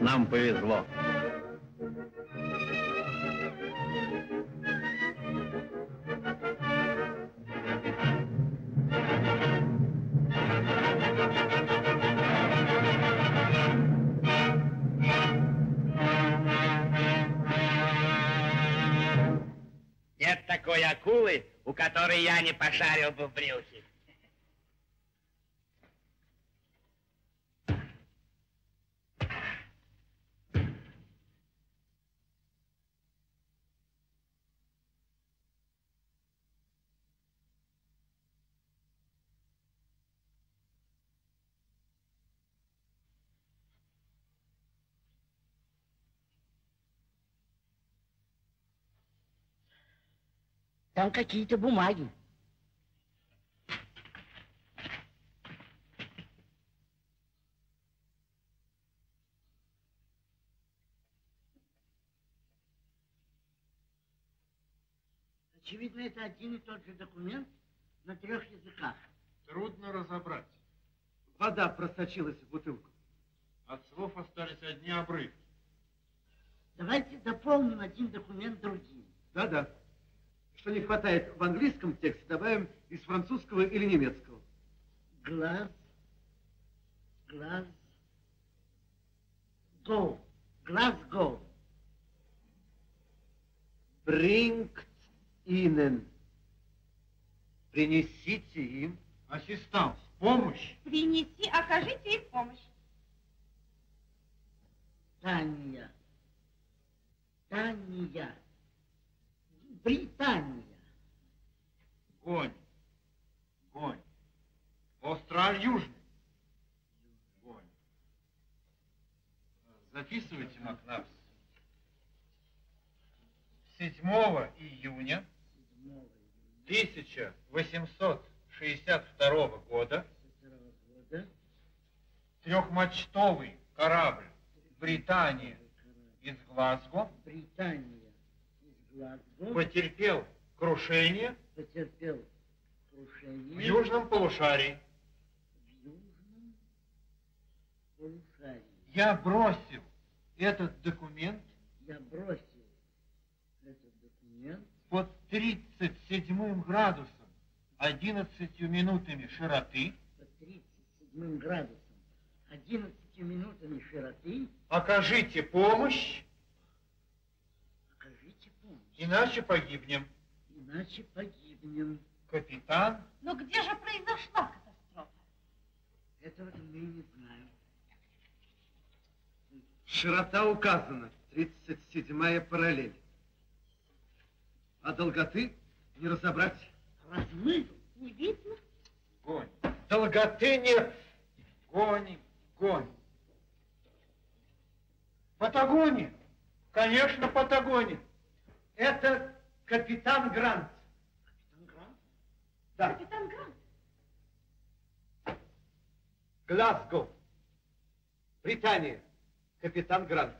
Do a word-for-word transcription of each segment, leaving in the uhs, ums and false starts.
Нам повезло. Нет такой акулы, у которой я не пошарил бы в брюхе. Там какие-то бумаги. Очевидно, это один и тот же документ на трех языках. Трудно разобрать. Вода просочилась в бутылку. От слов остались одни обрывки. Давайте дополним один документ другим. Да-да. Что не хватает в английском тексте, добавим из французского или немецкого. Глаз, глаз, go, Глазго. Bringt ihnen. Принесите им ассистанс, помощь. Принеси, окажите им помощь. Таня, Таня. Британия. Гонь. Гонь. Остров Южный. Гонь. Записывайте, Макнапс. седьмого июня тысяча восемьсот шестьдесят второго года трехмачтовый корабль Британия из Глазго. Британия. Потерпел крушение, Потерпел крушение в южном полушарии. В южном полушарии. Я бросил этот документ, я бросил этот документ под тридцать седьмым градусом, одиннадцатью минутами широты. Под тридцать седьмым градусом, одиннадцатью минутами широты. Окажите помощь. Окажите помощь. Иначе погибнем. Иначе погибнем. Капитан. Но где же произошла катастрофа? Этого мы не знаем. Широта указана, тридцать седьмая параллель. А долготы не разобрать. Размыто? Не видно? Гоним. Долготы нет. Гоним, гоним. Патагония. Конечно, Патагония. Это капитан Грант. Капитан Грант? Да. Капитан Грант. Глазго. Британия. Капитан Грант.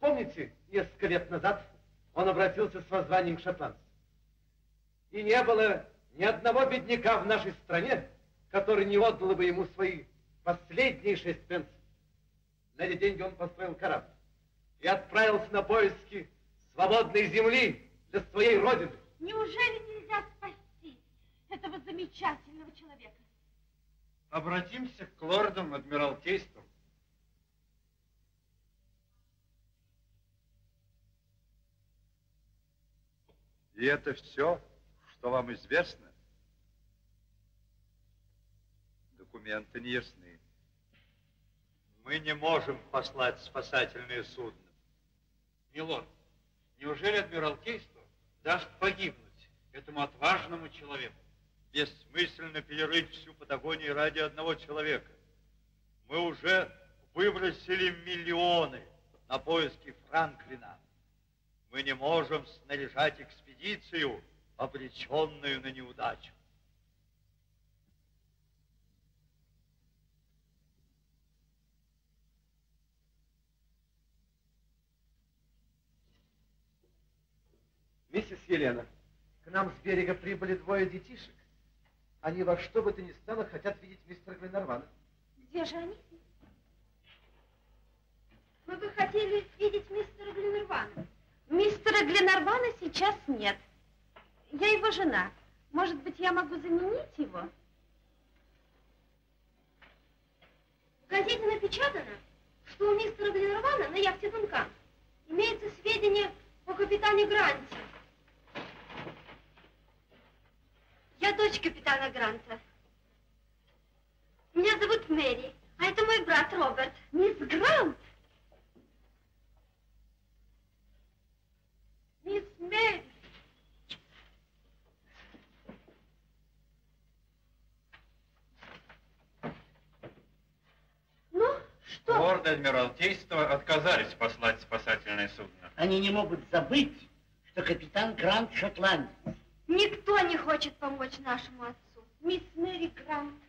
Помните, несколько лет назад он обратился с воззванием к шотландцам. И не было ни одного бедняка в нашей стране, который не отдал бы ему свои последние шесть пенсов. На эти деньги он построил корабль и отправился на поиски свободной земли для своей родины. Неужели нельзя спасти этого замечательного человека? Обратимся к лордам адмиралтейства. И это все, что вам известно? Документы не ясны. Мы не можем послать спасательное судно. Милорд, неужели адмиралтейство даст погибнуть этому отважному человеку? Бессмысленно перерыть всю Патагонию ради одного человека. Мы уже выбросили миллионы на поиски Франклина. Мы не можем снаряжать экспедицию, обреченную на неудачу. Миссис Елена, к нам с берега прибыли двое детишек. Они во что бы то ни стало хотят видеть мистера Гленарвана. Где же они? Мы бы хотели видеть мистера Гленарвана. Мистера Гленарвана сейчас нет. Я его жена. Может быть, я могу заменить его? В газете напечатано, что у мистера Гленарвана на яхте «Дункан» имеются сведения о капитане Гранте. Я дочь капитана Гранта. Меня зовут Мэри, а это мой брат Роберт. Мисс Грант! Мисс Мэри! Ну, что? Лорды Адмиралтейства отказались послать спасательное судно. Они не могут забыть, что капитан Грант шотландец. Никто не хочет помочь нашему отцу. Мисс Мэри Грант.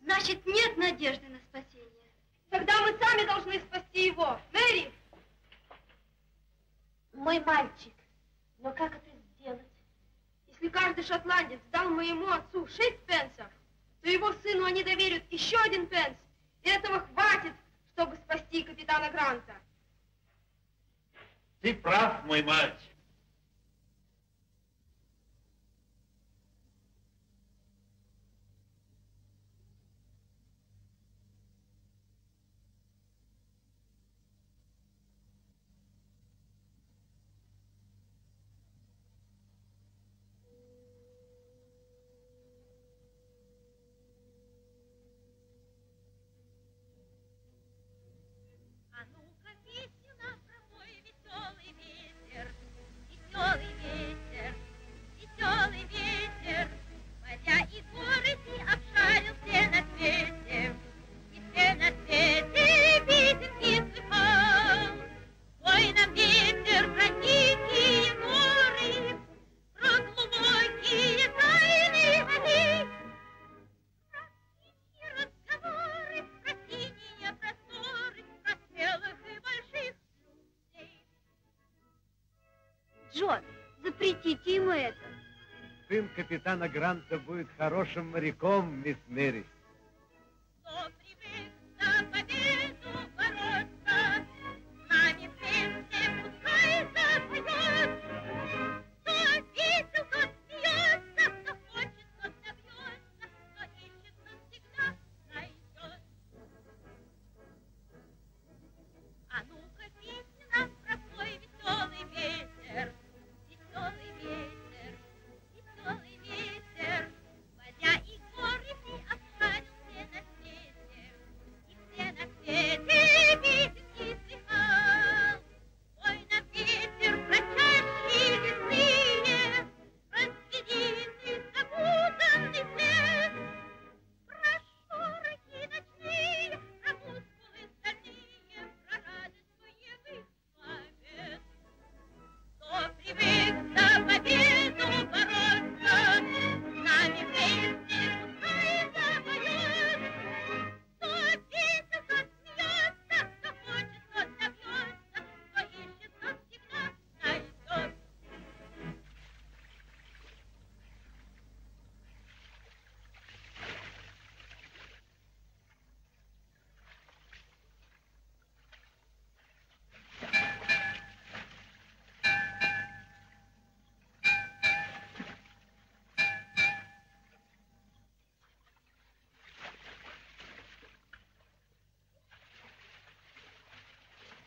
Значит, нет надежды на спасение. Тогда мы сами должны спасти его. Мэри! Мой мальчик, но как это сделать? Если каждый шотландец дал моему отцу шесть пенсов, то его сыну они доверят еще один пенс. И этого хватит, чтобы спасти капитана Гранта. Ты прав, мой мальчик. Капитана Гранта будет хорошим моряком, мисс Мэри. Кто привык на победу бороться,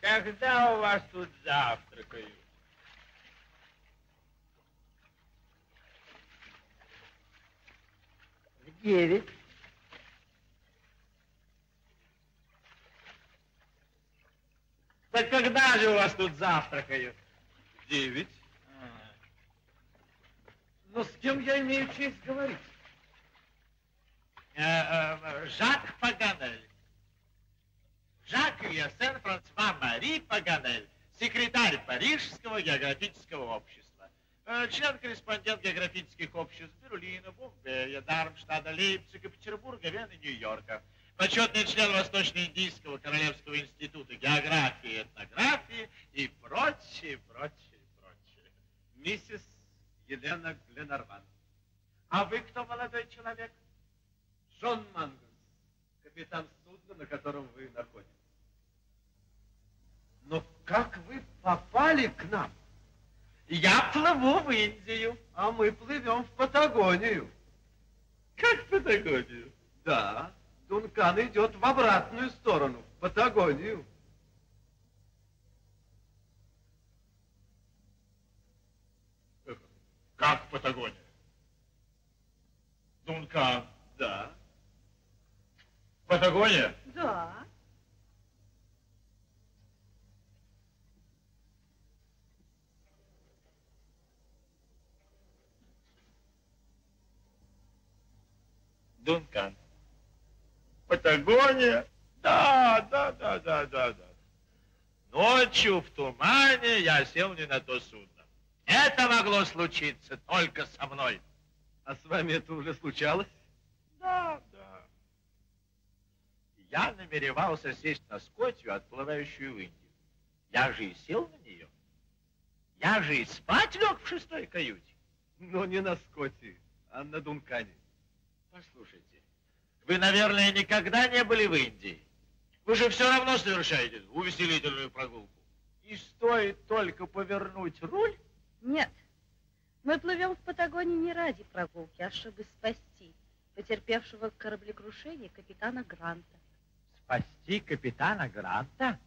Когда у вас тут завтракают? В девять. Так когда же у вас тут завтракают? В девять. А. Но с кем я имею честь говорить? А, а, Жак Паганель. Жак я, Сен-Франсуа Мари Паганель, секретарь Парижского географического общества, член-корреспондент географических обществ Берлина, Бомбея, Дармштадта, Лейпцига, Петербурга, Вены, Нью-Йорка, почетный член Восточно-Индийского королевского института географии и этнографии и прочее, прочее, прочее. Миссис Елена Гленарван. А вы кто, молодой человек? Джон Мангле, капитан судна, на котором вы находитесь. Но как вы попали к нам? Я плыву в Индию, а мы плывем в Патагонию. Как в Патагонию? Да, Дункан идет в обратную сторону, в Патагонию. Как в Патагонию? Дункан, да. Патагония? Да. Дункан. Патагония? Да, да, да, да, да, да. Ночью в тумане я сел не на то судно. Это могло случиться только со мной. А с вами это уже случалось? Да, да. Я намеревался сесть на скотью, отплывающую в Индию. Я же и сел на нее. Я же и спать лег в шестой каюте. Но не на скотии, а на Дункане. Послушайте, вы, наверное, никогда не были в Индии. Вы же все равно совершаете увеселительную прогулку. И стоит только повернуть руль? Нет, мы плывем в Патагонии не ради прогулки, а чтобы спасти потерпевшего кораблекрушение капитана Гранта. Спасти капитана Гранта?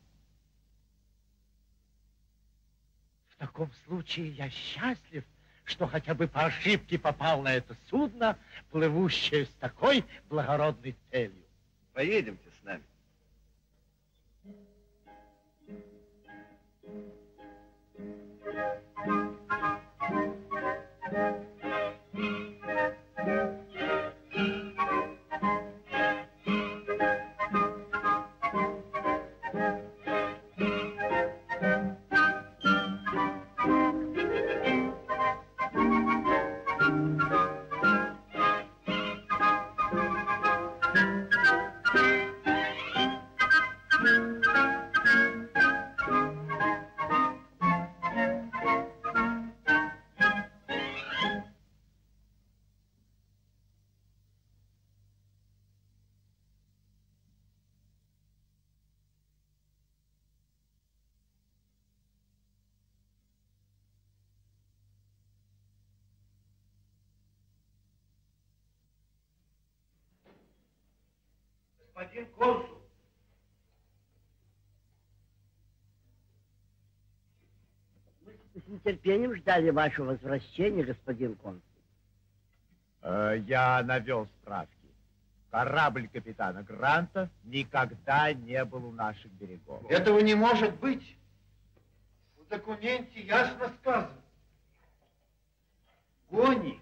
В таком случае я счастлив, что хотя бы по ошибке попал на это судно, плывущее с такой благородной целью. Поедемте с нами. Господин консул, С нетерпением ждали вашего возвращения, господин консул. Э, я навел справки. Корабль капитана Гранта никогда не был у наших берегов. Этого не может быть. В документе ясно сказано. Гони,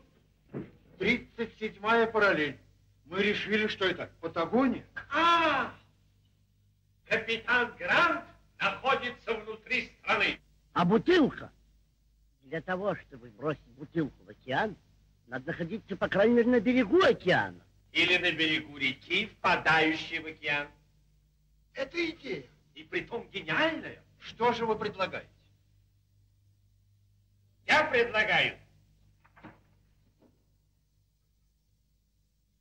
тридцать седьмая параллель. Мы решили, что это Патагония. А! Капитан Грант находится внутри страны. А бутылка? Для того, чтобы бросить бутылку в океан, надо находиться, по крайней мере, на берегу океана. Или на берегу реки, впадающей в океан. Это идея. И притом гениальная. Что же вы предлагаете? Я предлагаю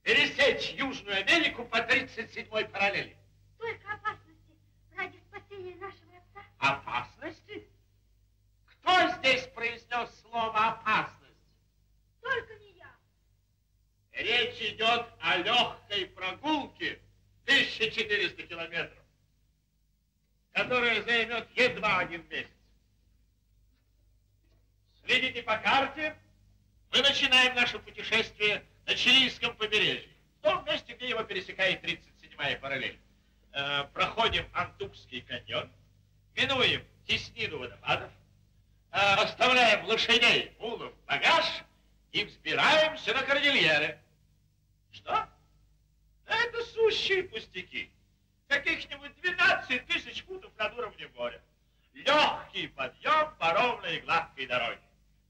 пересечь Южную Америку по тридцать седьмой параллели. Только опасности ради спасения нашего отца. Опасности? Кто здесь произнес слово опасность? Только не я. Речь идет о легкой прогулке тысяча четыреста километров, которая займет едва один месяц. Следите по карте. Мы начинаем наше путешествие на чилийском побережье, в том месте, где его пересекает тридцать седьмая параллель. Э, проходим Антукский каньон, минуем теснину водопадов, э, оставляем лошадей, мулов, багаж и взбираемся на Кордильеры. Что? Это сущие пустяки. Каких-нибудь двенадцать тысяч футов над уровнем моря. Легкий подъем по ровной и гладкой дороге.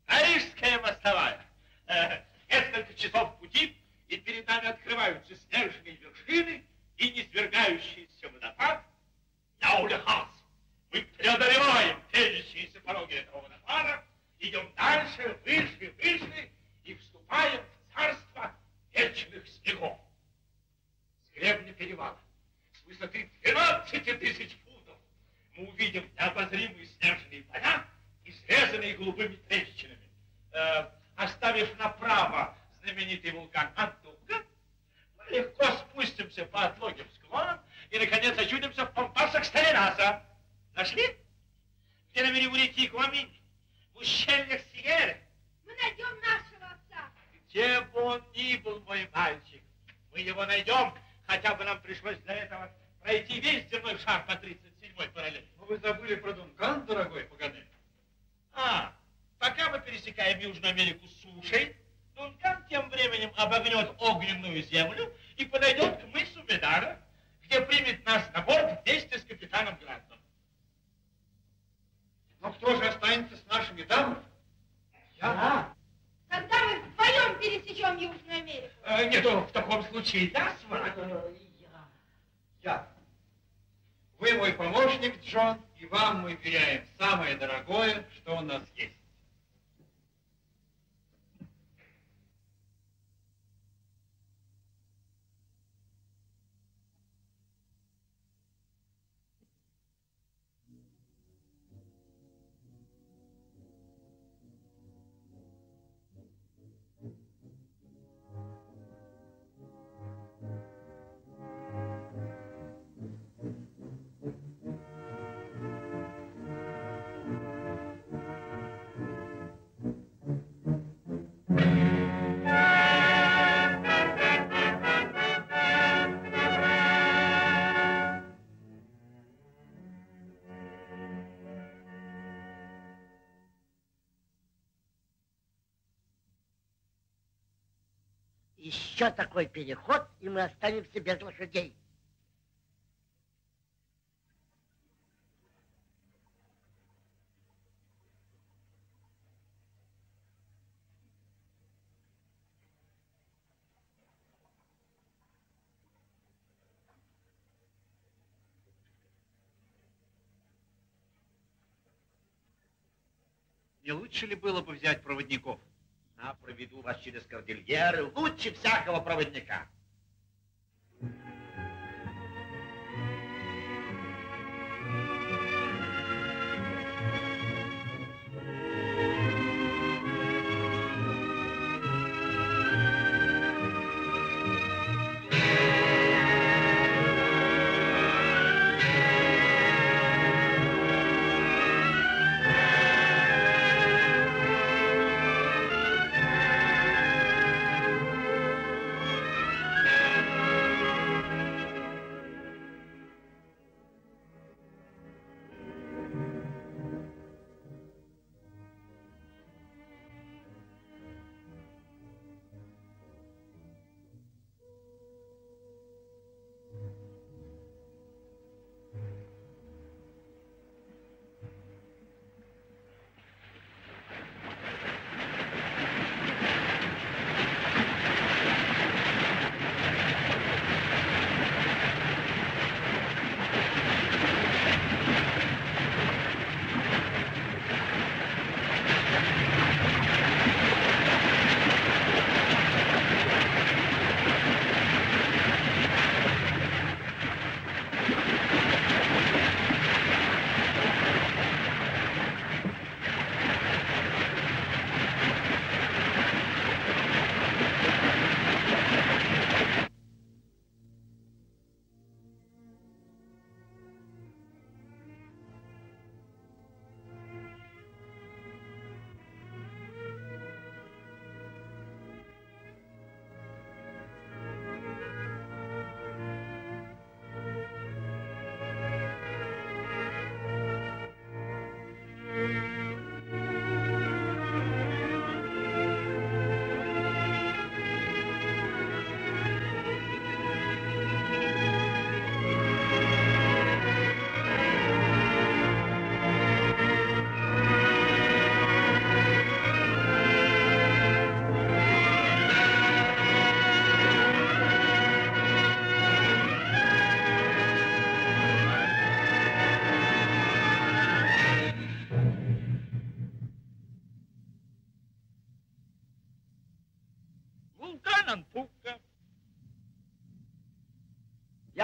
Аришская мостовая. Э, Несколько часов пути, и перед нами открываются снежные вершины и низвергающийся водопад на Ульяхалс. Мы преодолеваем тянущиеся пороги этого водопада, идем дальше, выше, выше и вступаем в царство вечных снегов. С гребня перевала, с высоты двенадцати тысяч футов, мы увидим необозримые снежные поля, изрезанные голубыми трещинами. Оставив направо знаменитый вулкан Антукка, мы легко спустимся по отлогим склонам и, наконец, очутимся в пампасах Сталинаса. Нашли? Где на берегу реки Куаминь? В ущельях Сиеры? Мы найдем нашего отца. Где бы он ни был, мой мальчик, мы его найдем, хотя бы нам пришлось для этого пройти весь земной шар по тридцать седьмой параллели. Но вы забыли про Дункан, дорогой Паганель. А. Пока мы пересекаем Южную Америку сушей, Дункан тем временем обогнет огненную землю и подойдет к мысу Медара, где примет нас на борт вместе с капитаном Грантом. Но кто же останется с нашими дамами? Я. Тогда мы вдвоем пересечем Южную Америку. Э, нет, в таком случае я с вами. Я. Я. Вы мой помощник, Джон, и вам мы веряем самое дорогое, что у нас есть. Еще такой переход, и мы останемся без лошадей. Не лучше ли было бы взять проводников? Я проведу вас через Кордильеры лучше всякого проводника.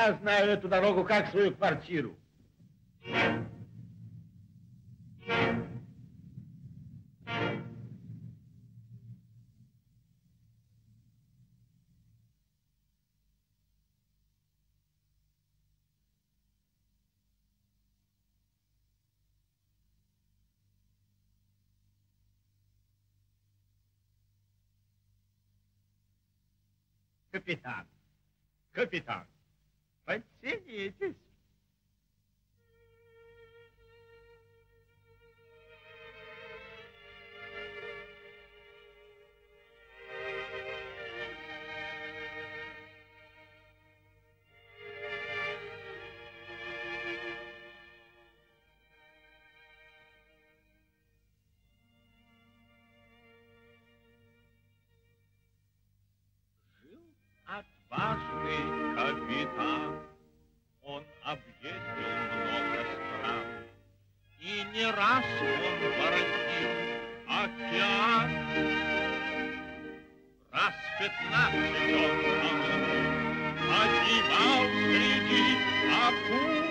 Я знаю эту дорогу как свою квартиру. Капитан, капитан, подтянитесь. Важный капитан, он объездил много стран, и не раз он воротил океан. Раз пятнадцать он погибал среди акул,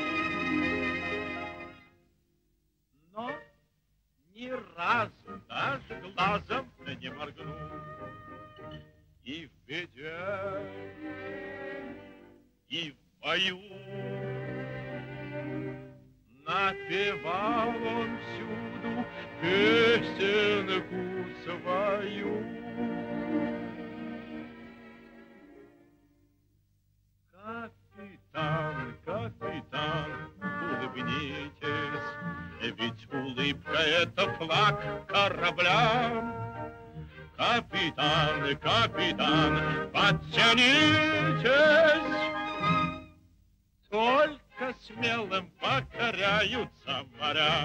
но ни разу даже глазом не моргнул. И в беде, и в бою напевал он всюду песенку свою. Капитан, капитан, улыбнитесь, ведь улыбка — это флаг корабля. Капитан, капитан, подтянитесь! Только смелым покоряются моря.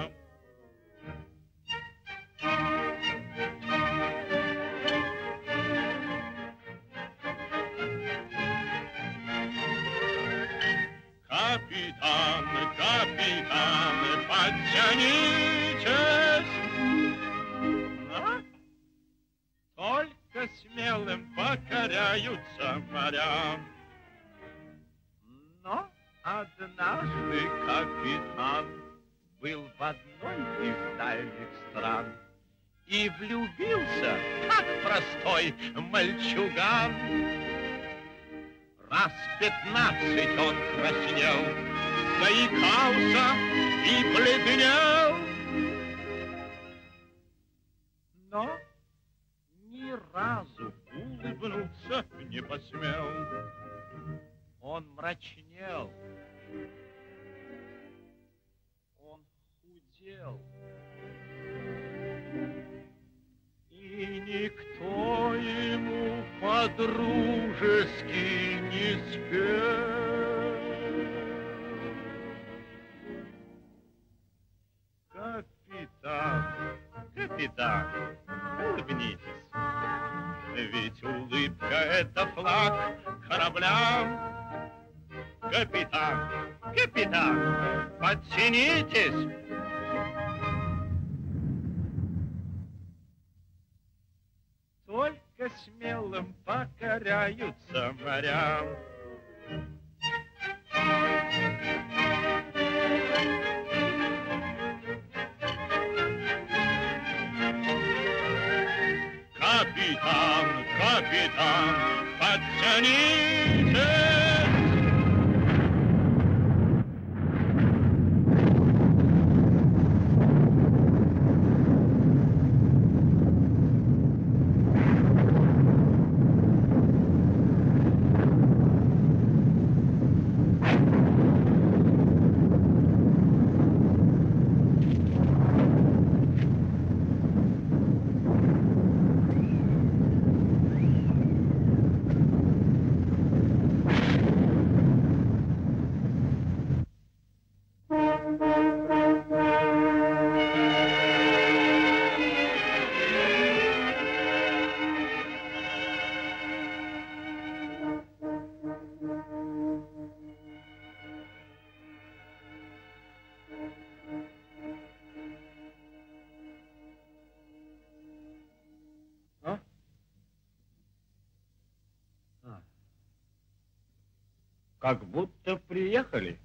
Капитан, капитан, подтянитесь! Только смелым покоряются моря. Но однажды капитан был в одной из дальних стран и влюбился, как простой мальчуган. Раз пятнадцать он краснел, заикался и бледнел. Но ни разу улыбнуться не посмел. Он мрачнел, он худел, и никто ему по-дружески не спел. Капитан, капитан, улыбнитесь. Ведь улыбка — это флаг корабля. Капитан, капитан, подтянитесь! Только смелым покоряются морям. Капитан, капитан, подтянитесь! Как будто приехали.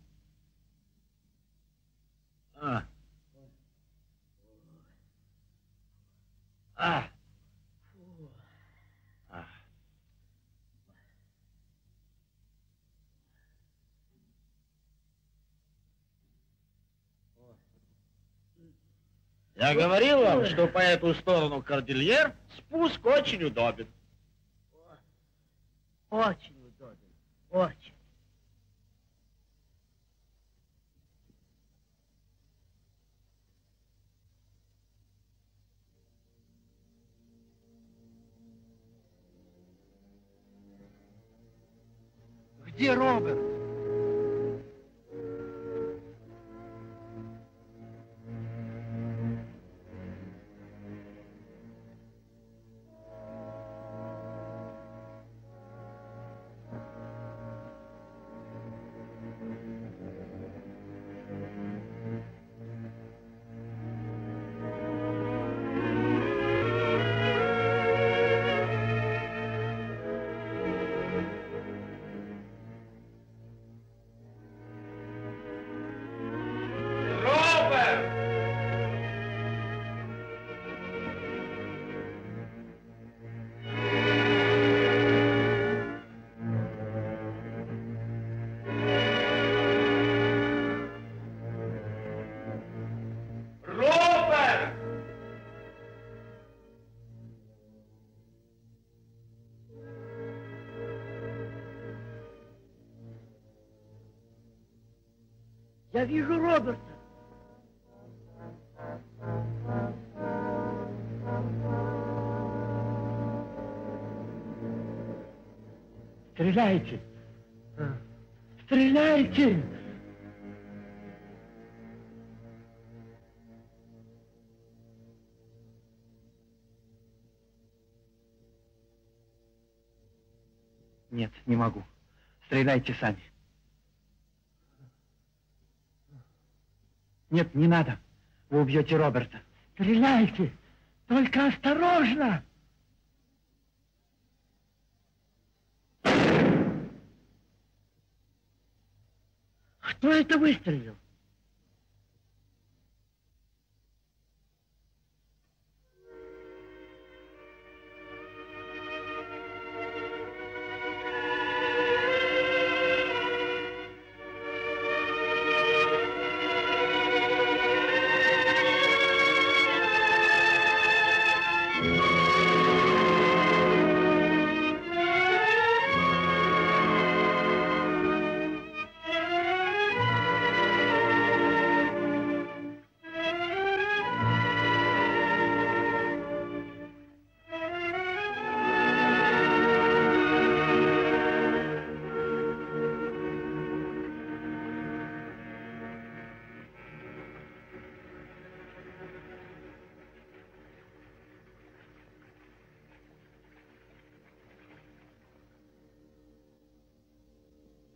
А. А. А. Я говорил вам, что по эту сторону Кордильер спуск очень удобен. Очень удобен, очень. Где Роберт? Я вижу Роберта. Стреляйте! Стреляйте! Нет, не могу. Стреляйте сами. Нет, не надо. Вы убьете Роберта. Стреляйте! Только осторожно! Кто это выстрелил?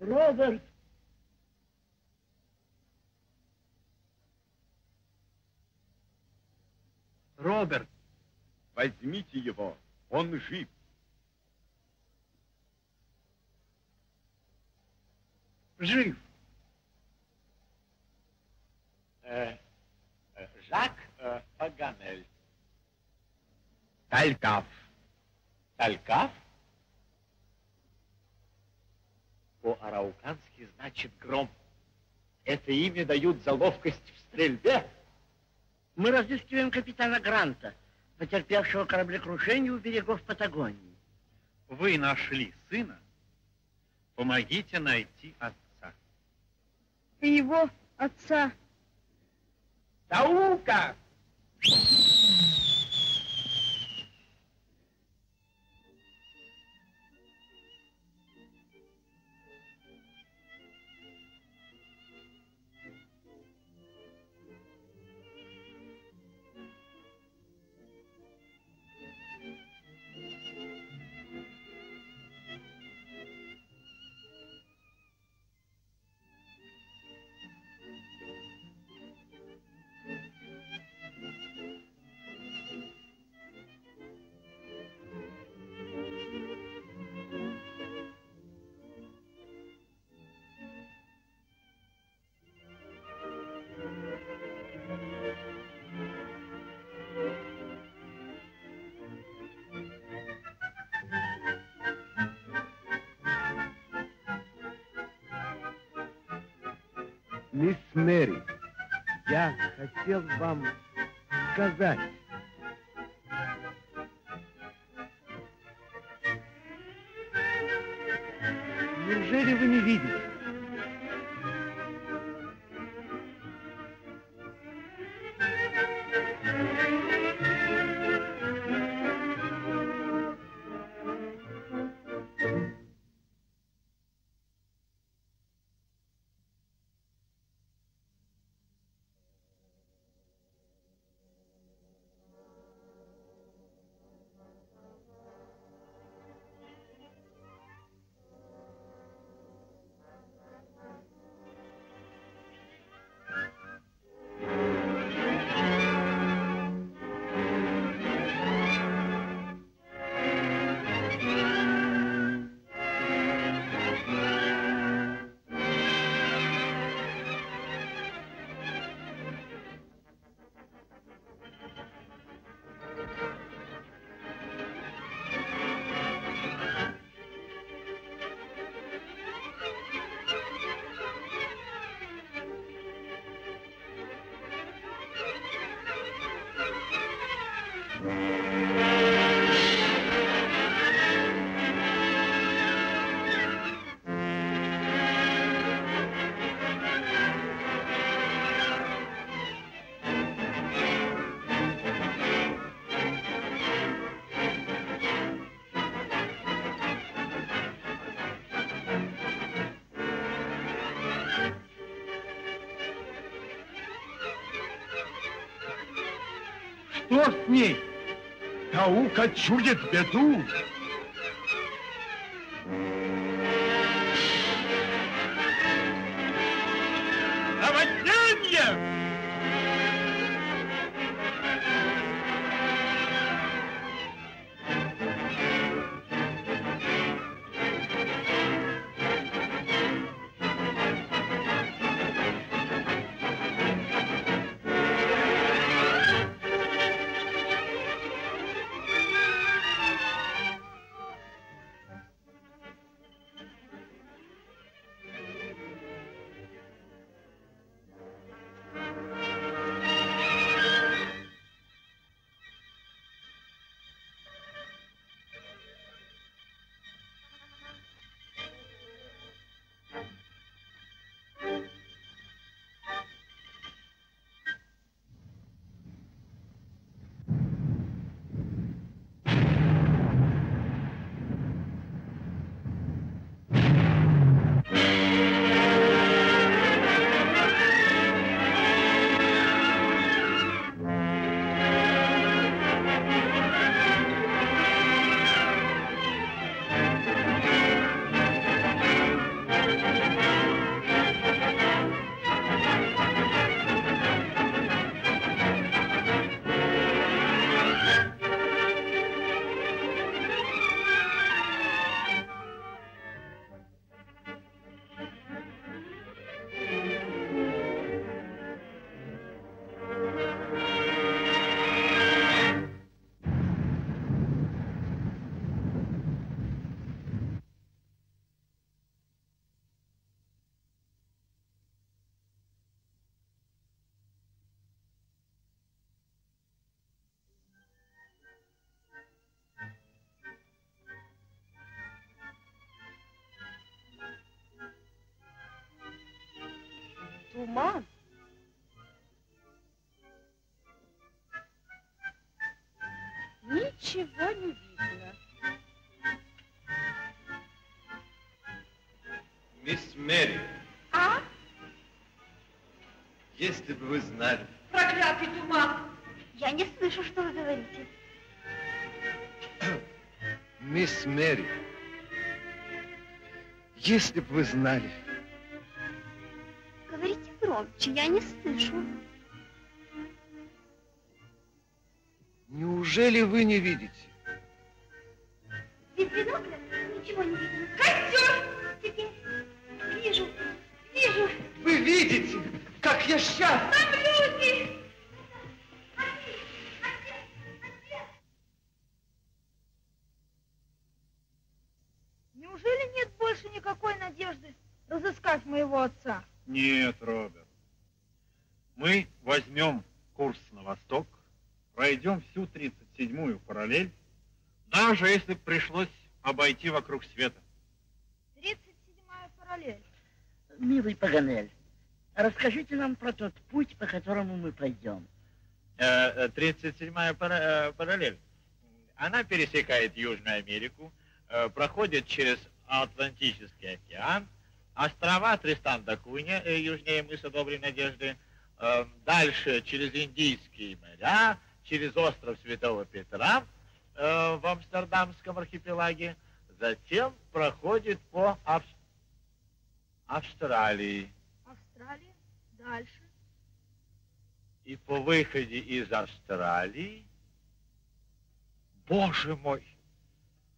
Роберт! Роберт! Возьмите его, он жив! Жив! Э, э, Жак э, Паганель. Талькав. Талькав? По-араукански значит гром. Это имя дают за ловкость в стрельбе. Мы разыскиваем капитана Гранта, потерпевшего кораблекрушение у берегов Патагонии. Вы нашли сына. Помогите найти отца. И его отца. Таука! Мисс Мэри, я хотел вам сказать. Неужели вы не видите? Что с ней? Наука чует беду. Туман. Ничего не видно. Мисс Мэри. А? Если бы вы знали. Проклятый туман. Я не слышу, что вы говорите. Мисс Мэри. Если бы вы знали. Я не слышу. Неужели вы не видите? Без бинокля ничего не видно. Костер! Теперь вижу, вижу. Вы видите, как я счастлив. Там люди! Неужели нет больше никакой надежды разыскать моего отца? Нет, Роберт. мы возьмем курс на восток, пройдем всю тридцать седьмую параллель, даже если пришлось обойти вокруг света. тридцать седьмая параллель. Милый Паганель, расскажите нам про тот путь, по которому мы пойдем. тридцать седьмая параллель. Она пересекает Южную Америку, проходит через Атлантический океан, острова Тристан-да-Кунья, южнее мыса Доброй Надежды, дальше через Индийские моря, через остров Святого Петра в Амстердамском архипелаге, затем проходит по Ав... Австралии. Австралия, дальше. И по выходе из Австралии, боже мой,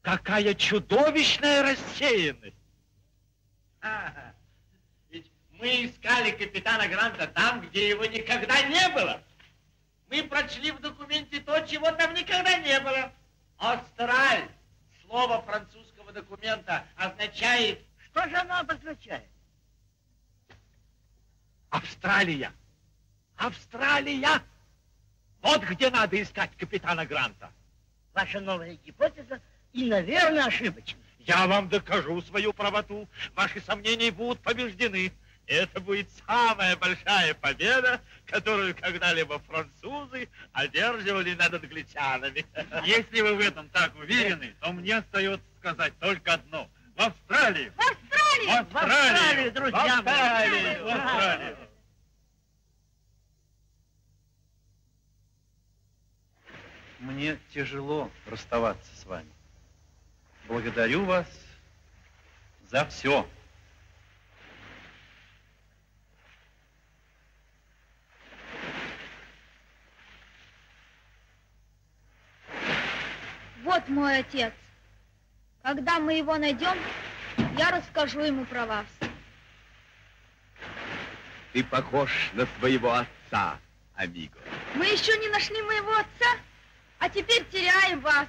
какая чудовищная рассеянность! Ага. Ведь мы искали капитана Гранта там, где его никогда не было. Мы прочли в документе то, чего там никогда не было. Австраль, слово французского документа, означает... Что же оно обозначает? Австралия. Австралия. Вот где надо искать капитана Гранта. Ваша новая гипотеза и, наверное, ошибочна. Я вам докажу свою правоту. Ваши сомнения будут побеждены. Это будет самая большая победа, которую когда-либо французы одерживали над англичанами. Если вы в этом так уверены, то мне остается сказать только одно. В Австралии! В Австралии! В Австралии, в Австралии друзья! В Австралии! В Австралии! Мне тяжело расставаться с вами. Благодарю вас за все. Вот мой отец. Когда мы его найдем, я расскажу ему про вас. Ты похож на своего отца, амиго. Мы еще не нашли моего отца, а теперь теряем вас.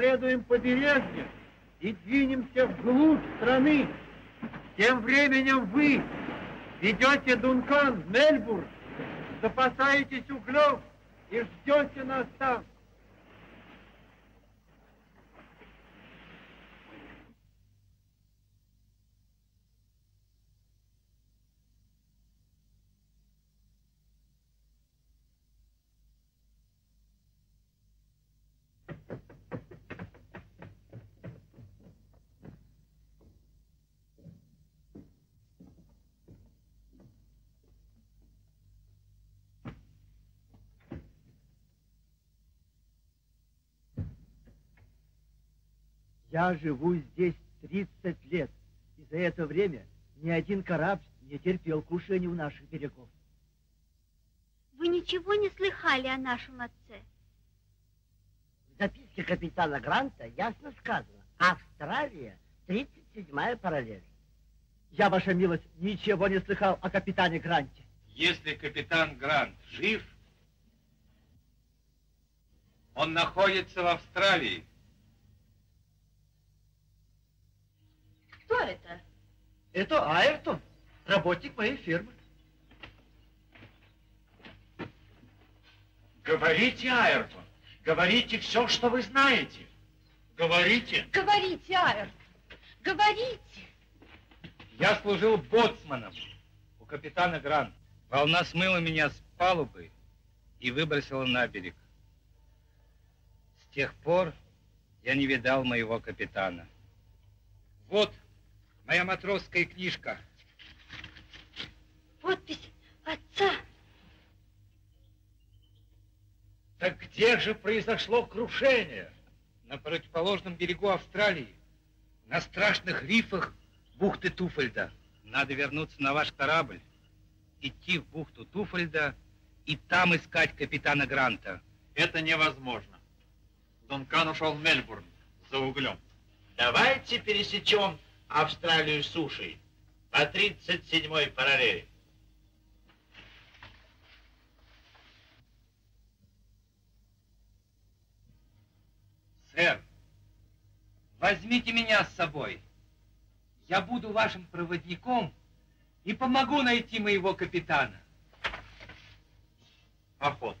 Следуем по деревне и двинемся вглубь страны. Тем временем вы ведете Дункан в Мельбург, запасаетесь углем и ждете нас там. Я живу здесь тридцать лет, и за это время ни один корабль не терпел крушения у наших берегов. Вы ничего не слыхали о нашем отце? В записке капитана Гранта ясно сказано: Австралия, тридцать седьмая параллель. Я, ваша милость, ничего не слыхал о капитане Гранте. Если капитан Грант жив, он находится в Австралии. Кто это? Это Айртон, работник моей фирмы. Говорите, Айртон, говорите все, что вы знаете. Говорите. Говорите, Айртон, говорите. Я служил боцманом у капитана Гранта. Волна смыла меня с палубы и выбросила на берег. С тех пор я не видал моего капитана. Вот моя матросская книжка. Подпись отца. Так где же произошло крушение? На противоположном берегу Австралии, на страшных рифах бухты Туфольда. Надо вернуться на ваш корабль, идти в бухту Туфольда и там искать капитана Гранта. Это невозможно. Дункан ушел в Мельбург за углем. Давайте пересечем Австралию сушей по тридцать седьмой параллели. Сэр, возьмите меня с собой. Я буду вашим проводником и помогу найти моего капитана. Охотно.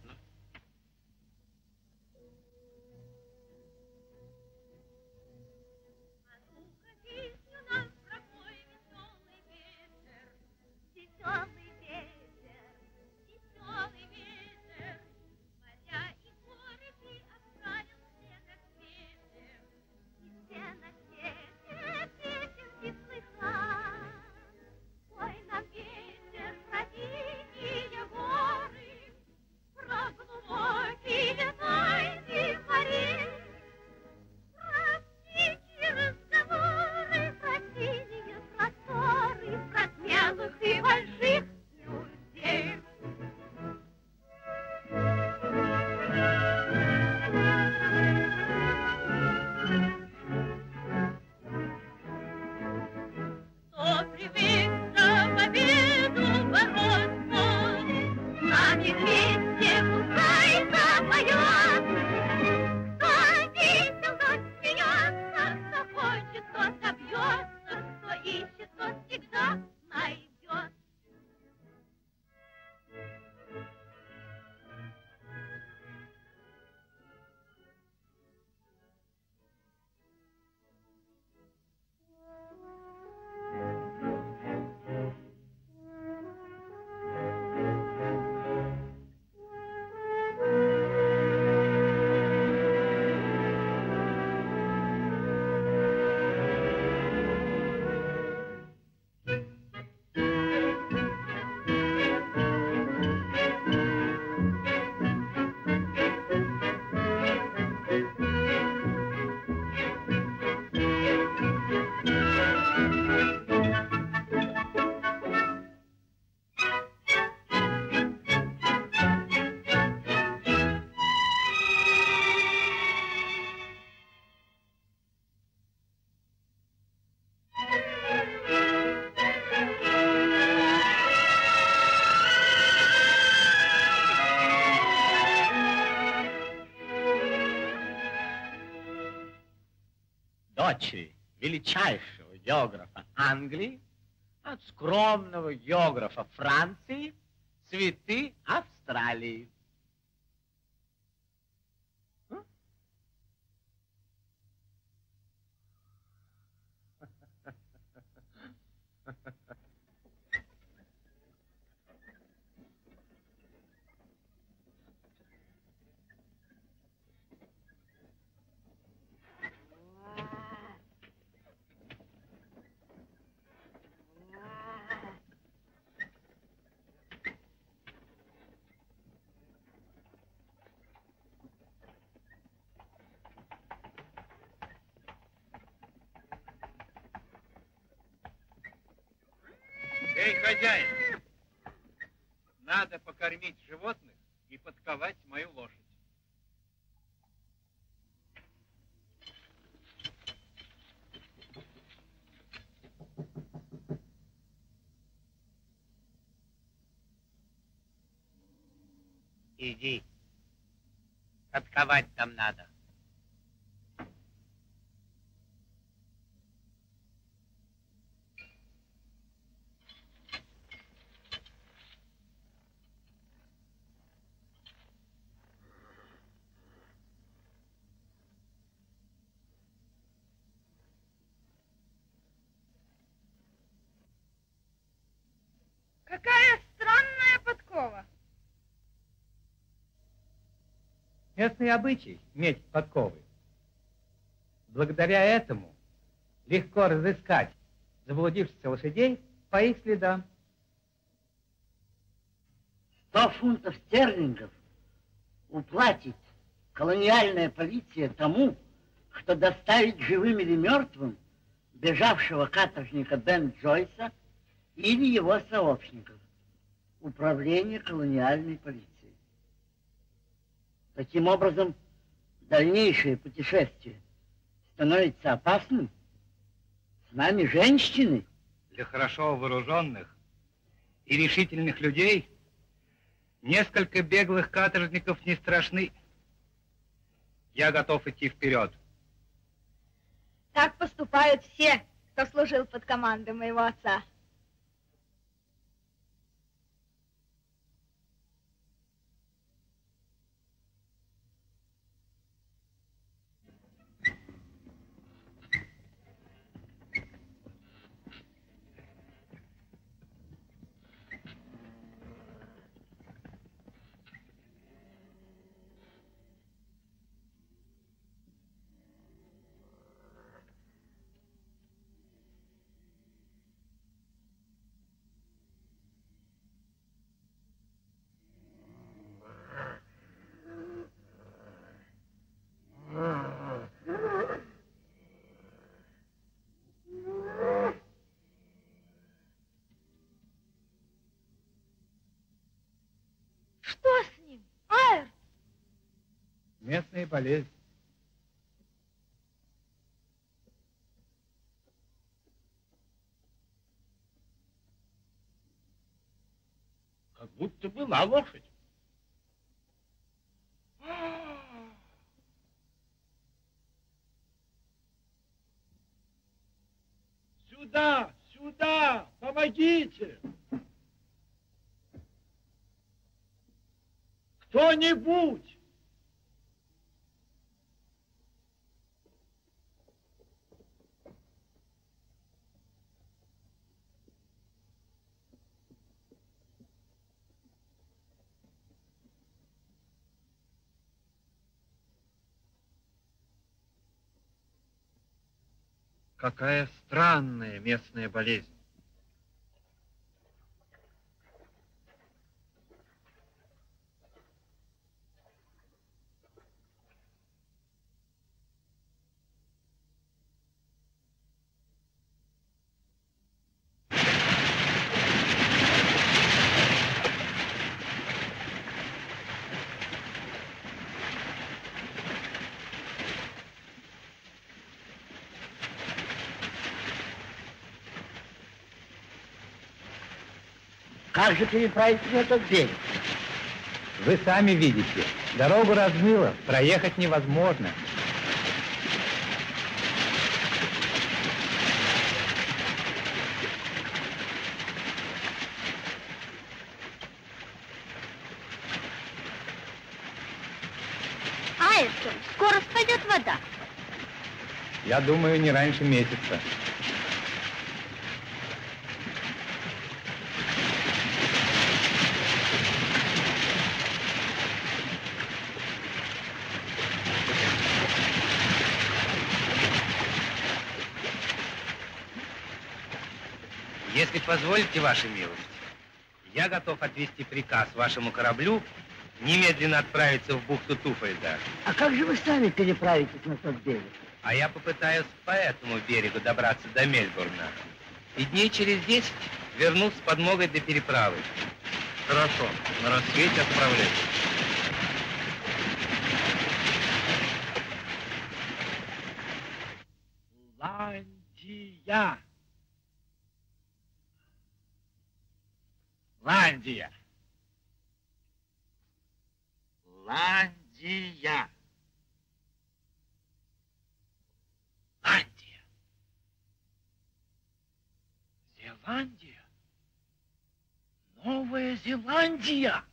Величайшего географа Англии, от скромного географа Франции, цветы Австралии. А? Эй, хозяин, надо покормить животных и подковать мою лошадь. Иди. Отковать там надо. Какая странная подкова. Местный обычай иметь подковы. Благодаря этому легко разыскать заблудившихся лошадей по их следам. Сто фунтов стерлингов уплатит колониальная полиция тому, что доставит живым или мертвым бежавшего каторжника Бен Джойса или его сообщников. Управление колониальной полиции. Таким образом, дальнейшее путешествие становится опасным. С нами женщины. Для хорошо вооруженных и решительных людей несколько беглых каторжников не страшны. Я готов идти вперед. Так поступают все, кто служил под командой моего отца. Местные болезни. Как будто была лошадь. Сюда, сюда, помогите! Кто-нибудь! Какая странная местная болезнь. Как же переправиться на тот берег? Вы сами видите, дорогу размыло, проехать невозможно. Айртон, скоро спадет вода. Я думаю, не раньше месяца. Позвольте, ваша милость, я готов отвести приказ вашему кораблю немедленно отправиться в бухту Туфольда. А как же вы сами переправитесь на тот берег? А я попытаюсь по этому берегу добраться до Мельбурна. И дней через десять вернусь с подмогой для переправы. Хорошо, на рассвете отправляйтесь. Ландия! Ландия. Зеландия. Зеландия. Зеландия. Новая Зеландия.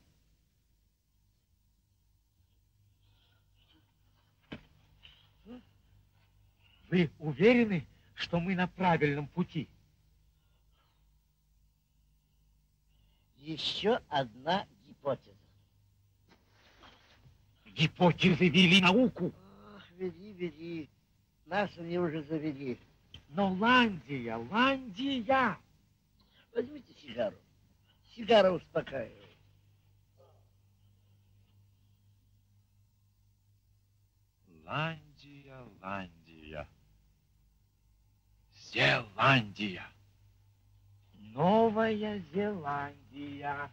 Вы уверены, что мы на правильном пути? Еще одна гипотеза. Гипотезы вели науку. Ах, вели, вели. Нас они уже завели. Но Ландия, Ландия. Возьмите сигару. Сигара успокаивает. Ландия, Ландия. Зеландия. Новая Зеландия.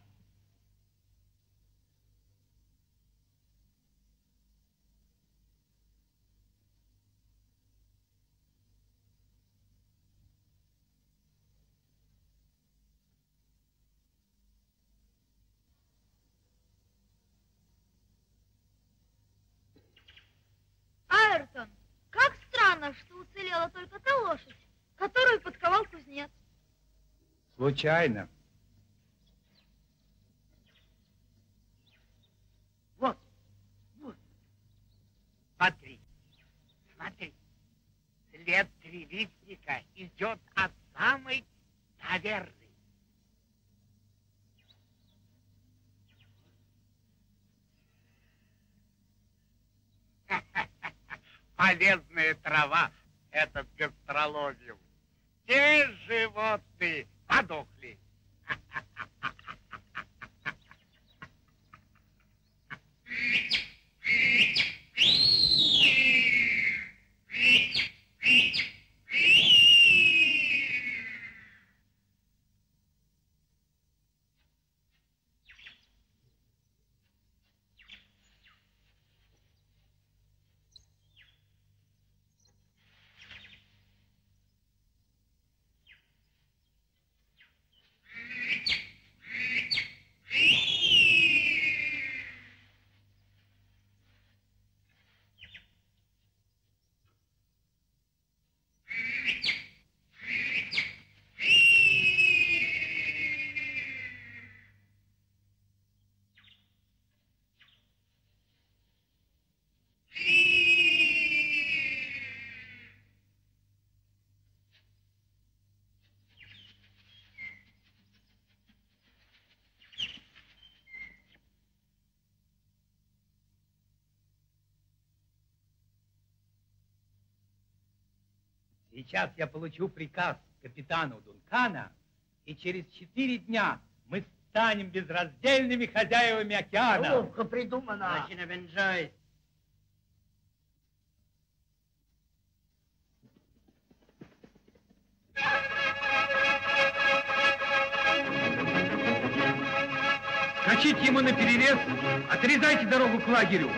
Айртон, как странно, что уцелела только та лошадь, которую подковал кузнец. Случайно. Вот, вот. Смотри, смотри. След трилистника идет от самой таверны. Полезная трава, этот гастроловиум. Те животные подохли. Сейчас я получу приказ капитану Дункана, и через четыре дня мы станем безраздельными хозяевами океана. Ловко придумано. Мужчина Бен Джойс. Скачите ему на перерез, отрезайте дорогу к лагерю.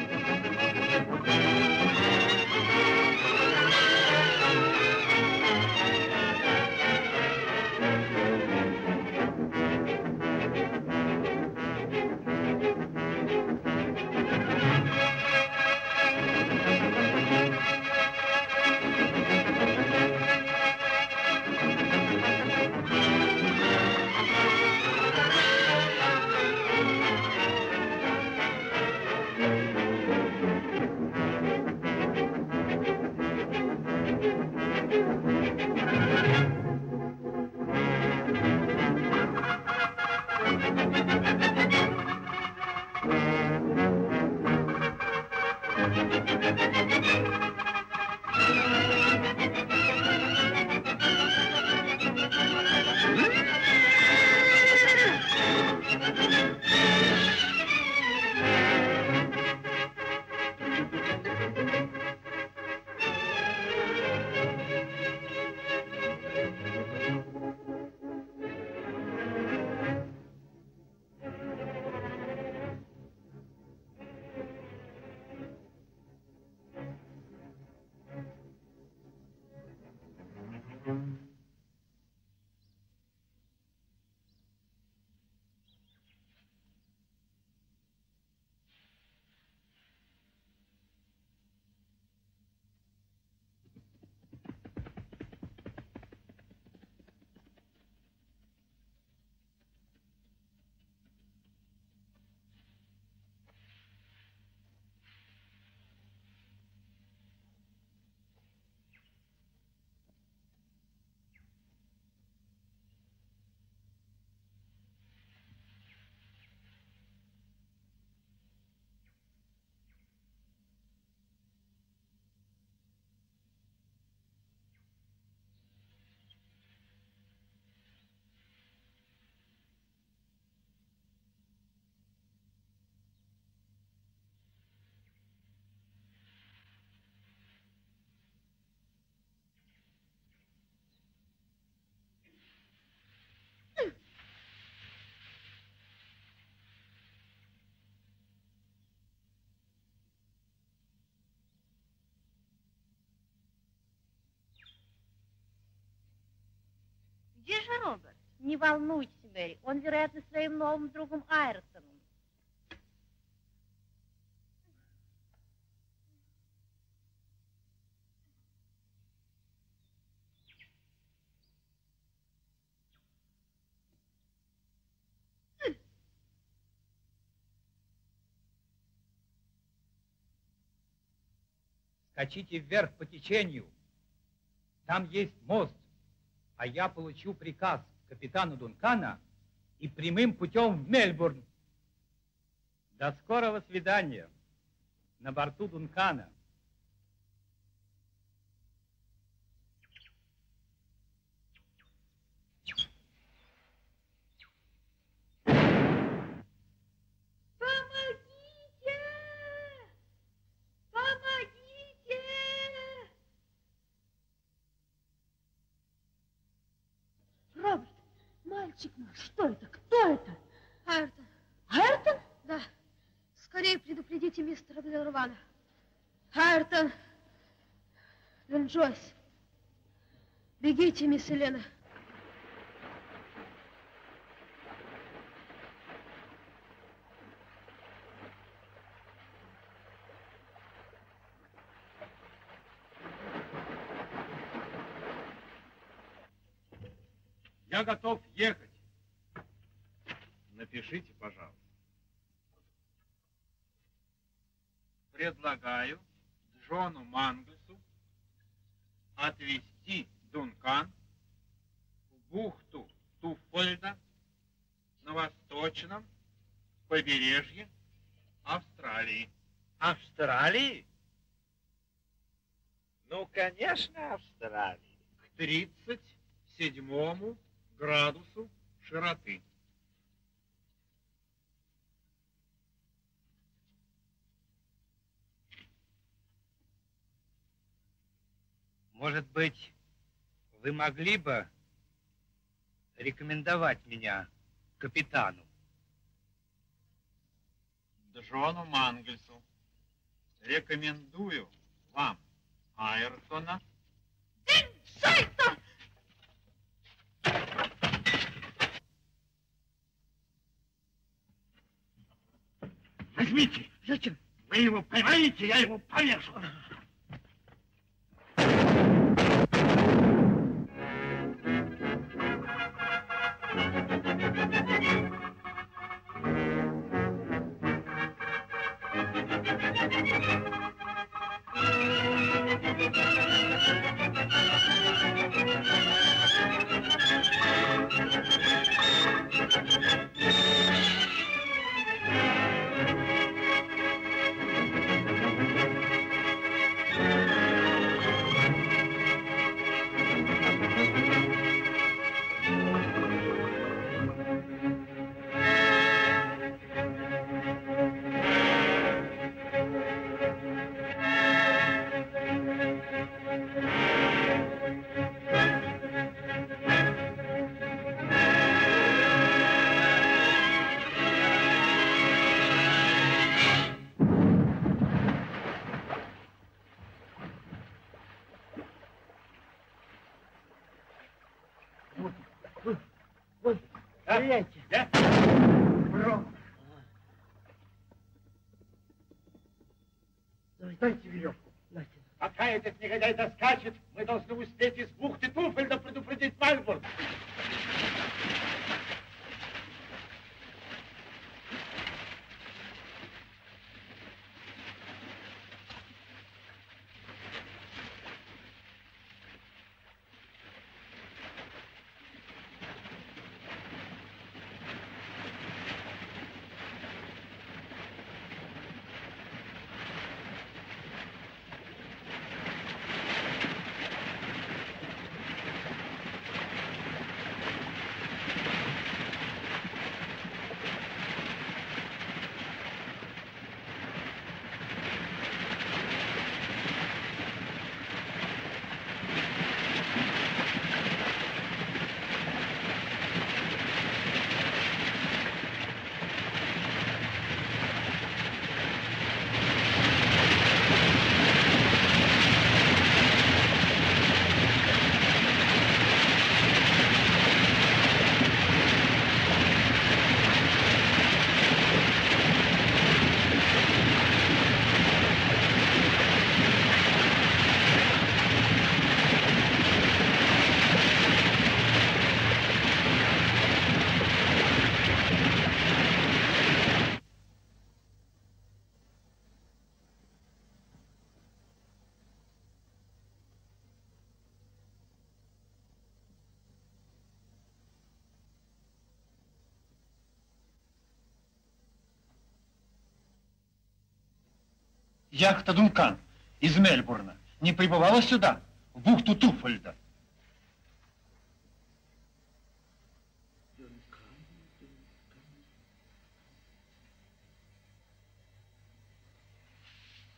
Роберт? Не волнуйся, Мэри. Он, вероятно, своим новым другом Айртоном. Скачите вверх по течению. Там есть мост. А я получу приказ капитана Дункана и прямым путем в Мельбурн. До скорого свидания на борту Дункана. Что это? Кто это? Айртон. Айртон? Да. Скорее предупредите мистера Гленарвана. Айртон. Бен Джойс. Бегите, мисс Елена. Я готов ехать. Напишите, пожалуйста. Предлагаю Джону Манглесу отвезти Дункан в бухту Туфольда на восточном побережье Австралии. Австралии? Ну, конечно, Австралии. К тридцать седьмому градусу широты. Может быть, вы могли бы рекомендовать меня капитану? Джону Манглесу рекомендую вам Айртона. Возьмите. Зачем? Вы его поймаете, я его повешу. Это скачет. Мы должны успеть из бухты Туфольда предупредить Мельбурн. яхта «Дункан» из Мельбурна не прибывала сюда, в бухту Туфольда?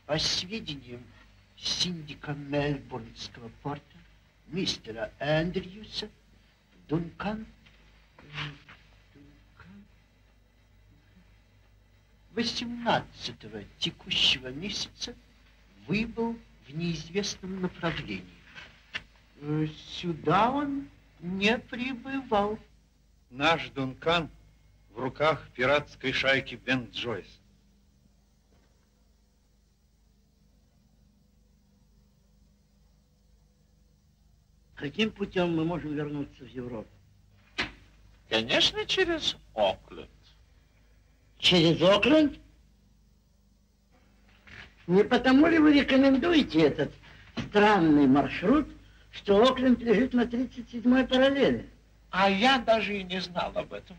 По сведениям синдика Мельбурнского порта, мистера Эндрюса, Дункан, восемнадцатого текущего месяца выбыл в неизвестном направлении. Сюда он не прибывал. Наш Дункан в руках пиратской шайки Бен Джойс. Каким путем мы можем вернуться в Европу? Конечно, через Окленд. Через Окленд? Не потому ли вы рекомендуете этот странный маршрут, что Окленд лежит на тридцать седьмой параллели? А я даже и не знал об этом.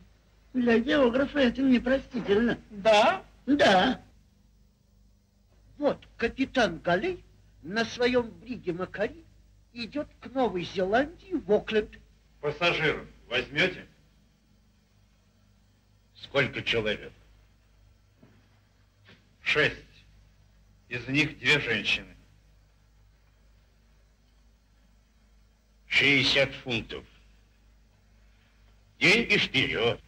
Для географа это непростительно. Да? Да. Вот капитан Галей на своем бриге Макари идет к Новой Зеландии в Окленд. Пассажиров возьмете? Сколько человек? Шесть. Из них две женщины. Шестьдесят фунтов. Деньги вперед.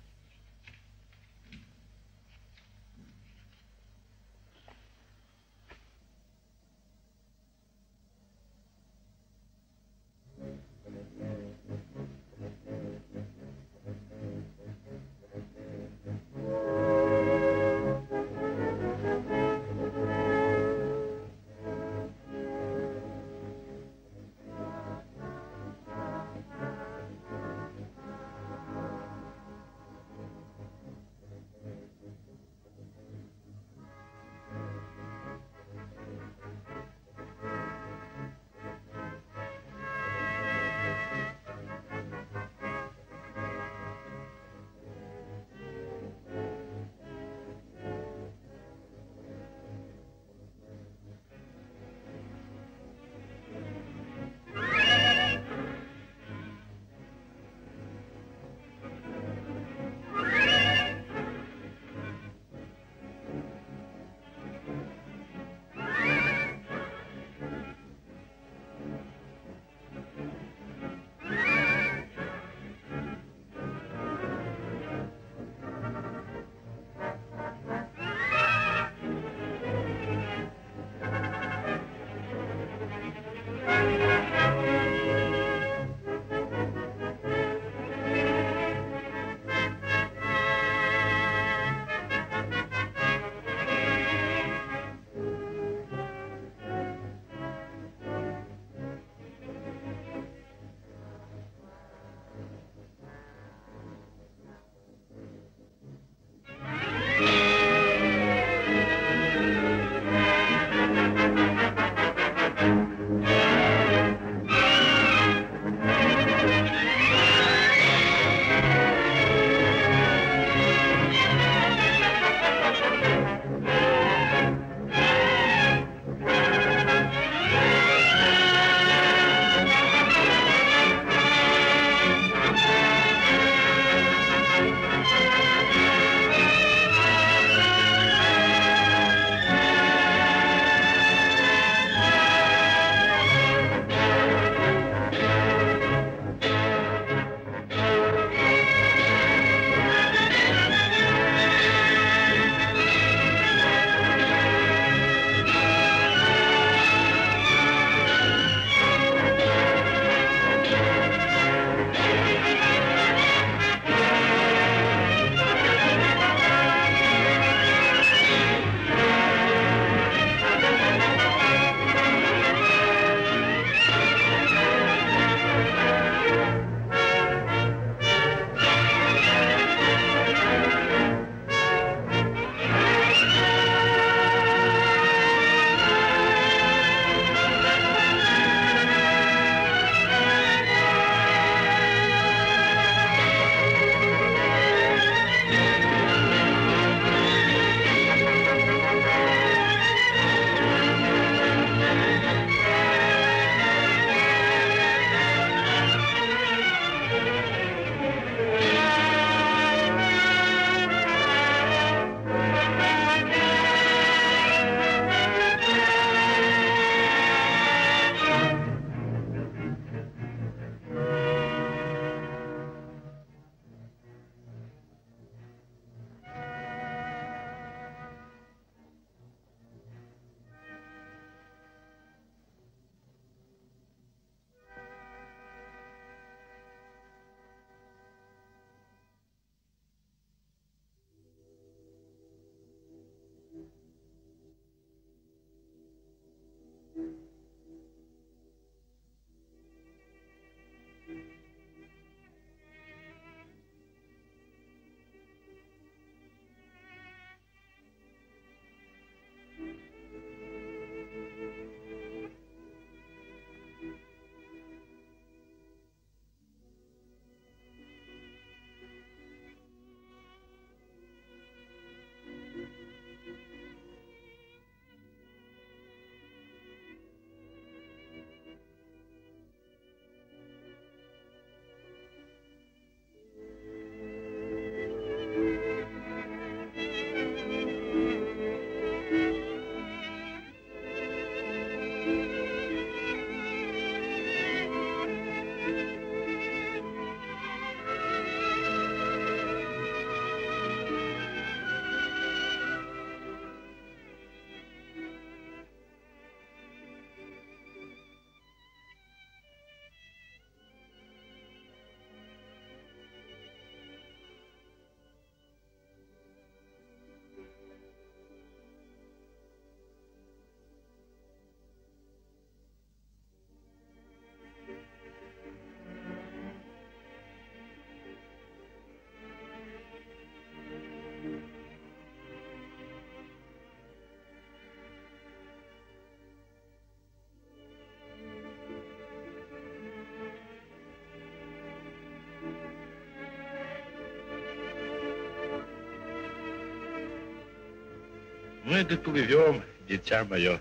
Мы так уплывем, дитя мое.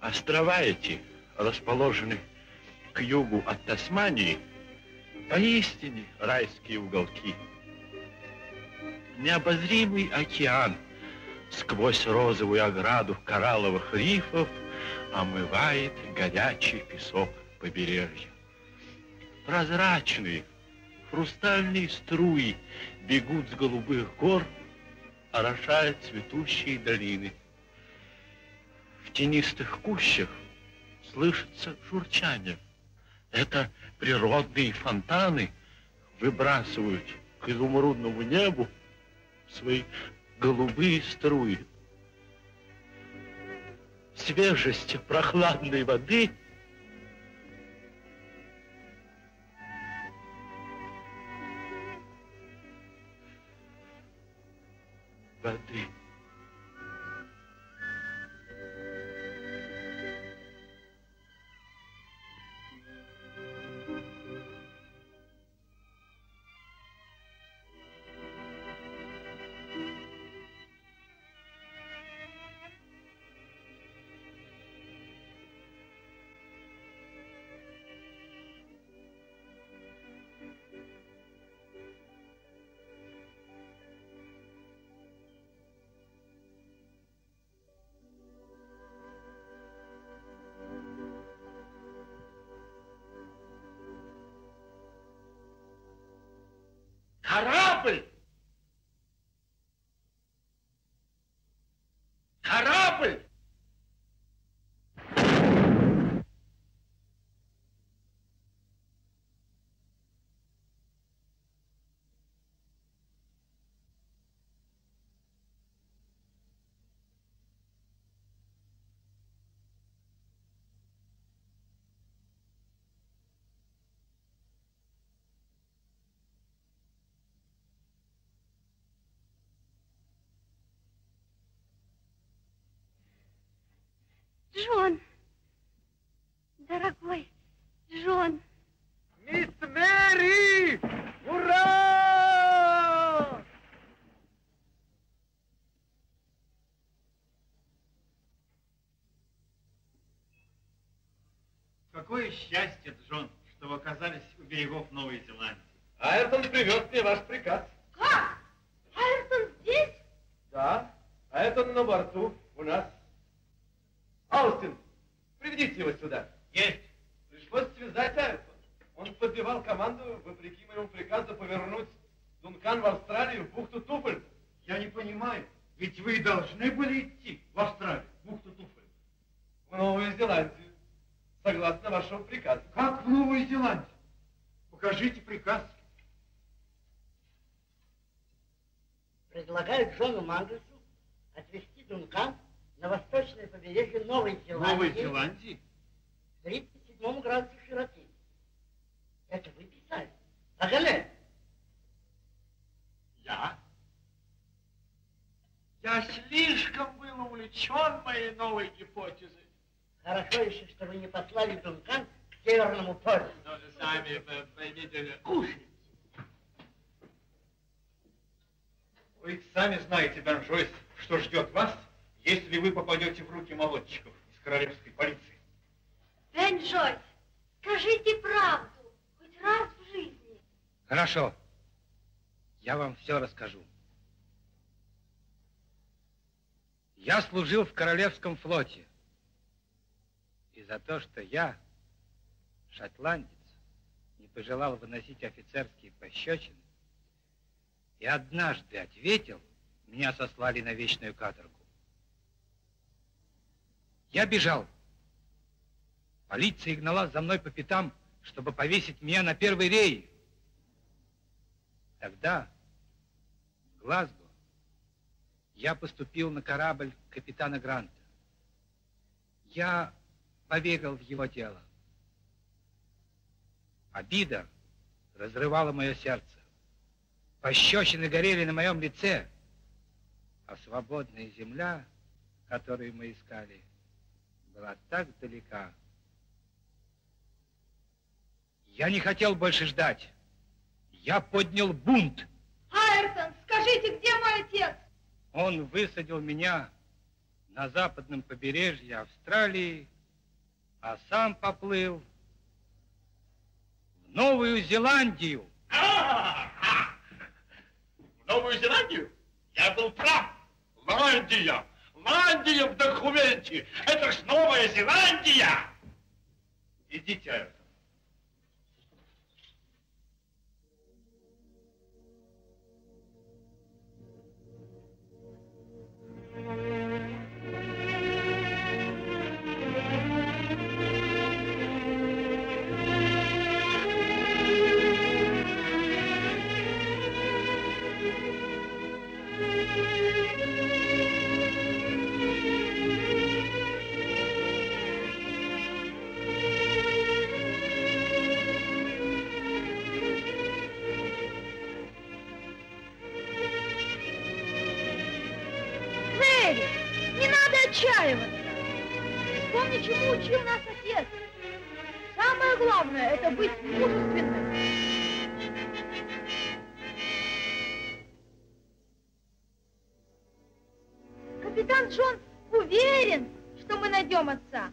Острова эти расположены к югу от Тасмании, поистине райские уголки. Необозримый океан сквозь розовую ограду коралловых рифов омывает горячий песок побережья. Прозрачные хрустальные струи бегут с голубых гор, орошают цветущие долины. В тенистых кущах слышится журчание. Это природные фонтаны выбрасывают к изумрудному небу свои голубые струи. Свежесть прохладной воды воды. Корабль! Корабль! Джон, дорогой Джон. Мисс Мэри! Ура! Какое счастье, Джон, что вы оказались у берегов Новой Зеландии. Айртон привез мне ваш приказ. Как? Айртон здесь? Да, Айртон на борту у нас. Аустин, приведите его сюда. Есть. Пришлось связать Айртон. Он подбивал команду, вопреки моему приказу, повернуть Дункан в Австралию, в бухту Туфольда. Я не понимаю, ведь вы должны были идти в Австралию, в бухту Туфольда. В Новую Зеландию, согласно вашему приказу. Как в Новую Зеландию? Покажите приказ. Предлагаю Джону Манглесу отвезти Дункан на восточное побережье Новой Зеландии. Новой Зеландии? В тридцать седьмом градусе широты. Это вы писали. Паганель. Я? Я слишком был увлечен моей новой гипотезой. Хорошо еще, что вы не послали Дункан к Северному полю. Но вы сами поймите. Кушайте. Вы сами знаете, Бен Джойс, что ждет вас, если вы попадете в руки молодчиков из королевской полиции. Бен Джойс, скажите правду хоть раз в жизни. Хорошо. Я вам все расскажу. Я служил в королевском флоте. И за то, что я, шотландец, не пожелал выносить офицерские пощечины, и однажды ответил, меня сослали на вечную каторгу. Я бежал. Полиция гнала за мной по пятам, чтобы повесить меня на первой рее. Тогда, в Глазго, я поступил на корабль капитана Гранта. Я поверил в его дело. Обида разрывала мое сердце. Пощечины горели на моем лице. А свободная земля, которую мы искали, была так далека. Я не хотел больше ждать. Я поднял бунт. Айртон, скажите, где мой отец? Он высадил меня на западном побережье Австралии, а сам поплыл в Новую Зеландию. В Новую Зеландию? Я был прав. Ландия. Ландия в документе. Это ж Новая Зеландия. Идите, Айртон. Вспомни, чему учил нас отец. Самое главное — это быть мужественным. Капитан Джон уверен, что мы найдем отца.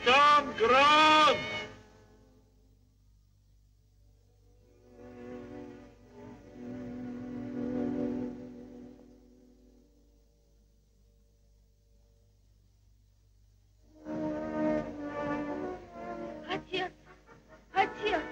Капитан Грант! Отец! Отец!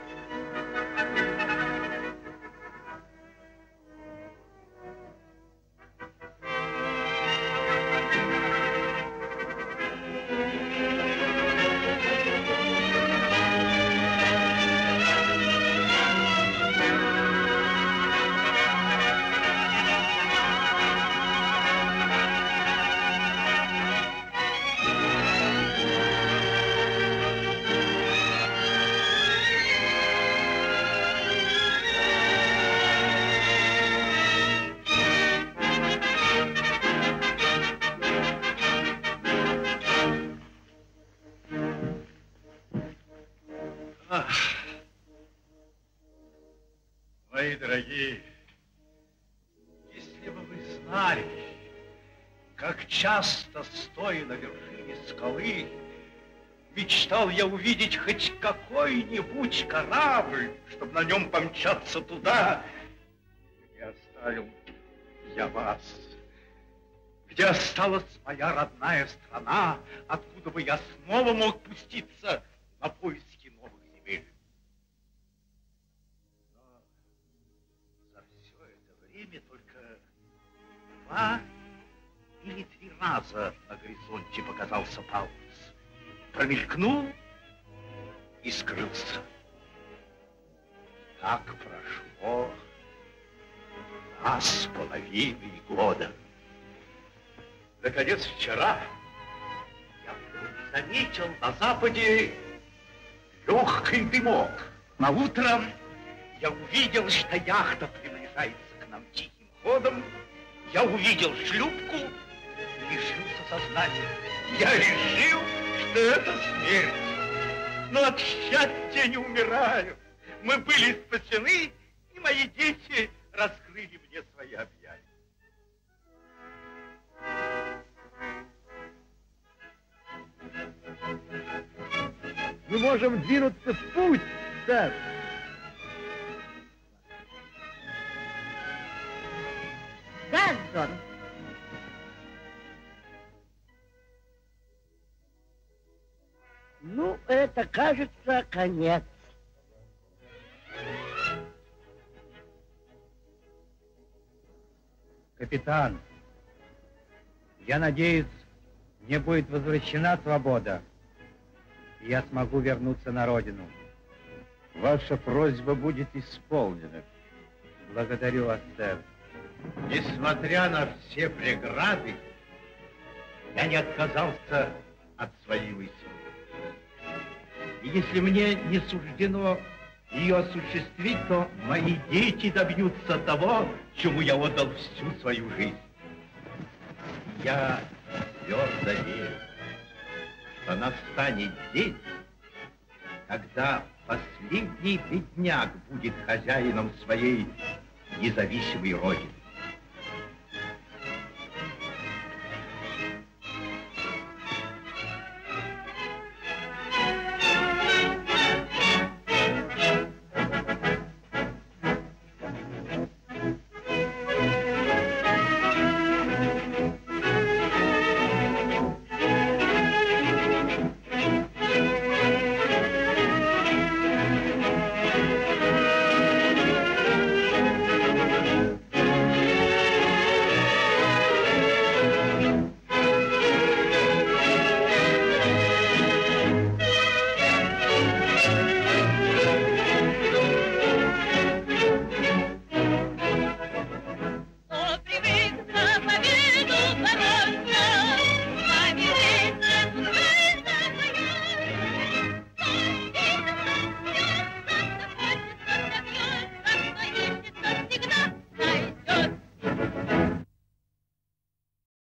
Дорогие, если бы вы знали, как часто, стоя на вершине скалы, мечтал я увидеть хоть какой-нибудь корабль, чтобы на нем помчаться туда, где оставил я вас, где осталась моя родная страна, откуда бы я снова мог пуститься на поиски. Два или три раза на горизонте показался парус. Промелькнул и скрылся. Так прошло два с половиной года. Наконец, вчера я вдруг заметил на западе легкий дымок. На утро я увидел, что яхта приближается к нам тихим ходом. Я увидел шлюпку и лишился сознания. Я решил, что это смерть. Но от счастья не умираю. Мы были спасены, и мои дети раскрыли мне свои объятия. Мы можем двинуться в путь, сэр. Газдон. Ну, это, кажется, конец. Капитан, я надеюсь, мне будет возвращена свобода, и я смогу вернуться на родину. Ваша просьба будет исполнена. Благодарю вас, сэр. Несмотря на все преграды, я не отказался от своей мысли. И если мне не суждено ее осуществить, то мои дети добьются того, чему я отдал всю свою жизнь. Я твердо верю, что настанет день, когда последний бедняк будет хозяином своей независимой родины.